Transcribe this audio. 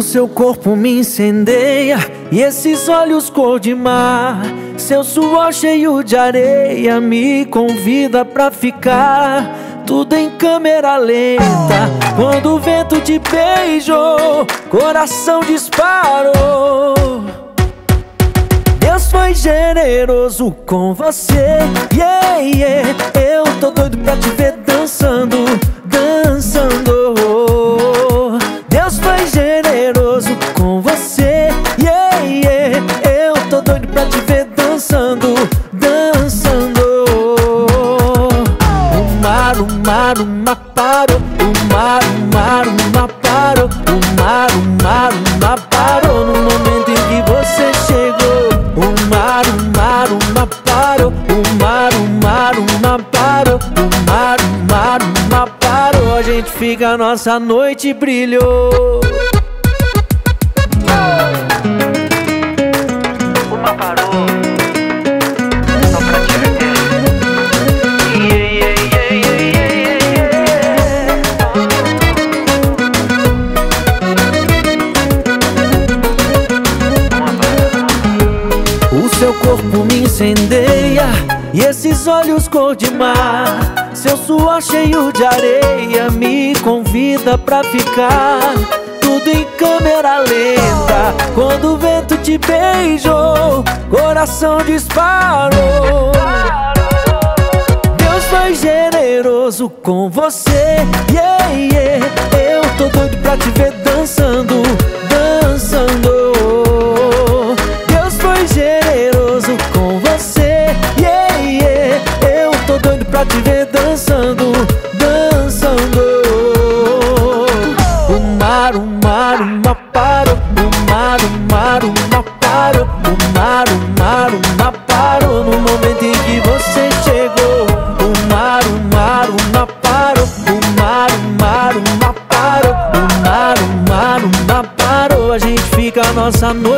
O seu corpo me incendeia e esses olhos cor de mar, seu suor cheio de areia me convida pra ficar. Tudo em câmera lenta, quando o vento te beijou, coração disparou. Deus foi generoso com você, yeah, yeah. Eu tô doido pra te ver dançando, dançando. Deus foi generoso com você, yeah, yeah. Eu tô doido pra te ver dançando, dançando. O mar parou, o mar parou, o mar parou no momento em que você chegou. O mar parou, o mar parou, o mar parou. A gente fica, nossa noite brilhou. O mar parou. Seu corpo me incendeia e esses olhos cor de mar, seu suor cheio de areia me convida pra ficar. Tudo em câmera lenta, quando o vento te beijou, coração disparou. Deus foi generoso com você, yeah, yeah. Eu tô doido pra te ver dançando, dançando. Generoso com você, yeah, yeah. Eu tô doido pra te ver dançando, dançando. O mar parou, o mar parou, o mar parou no momento em que você chegou. O mar parou, o mar parou, o mar parou. A gente fica a nossa noite.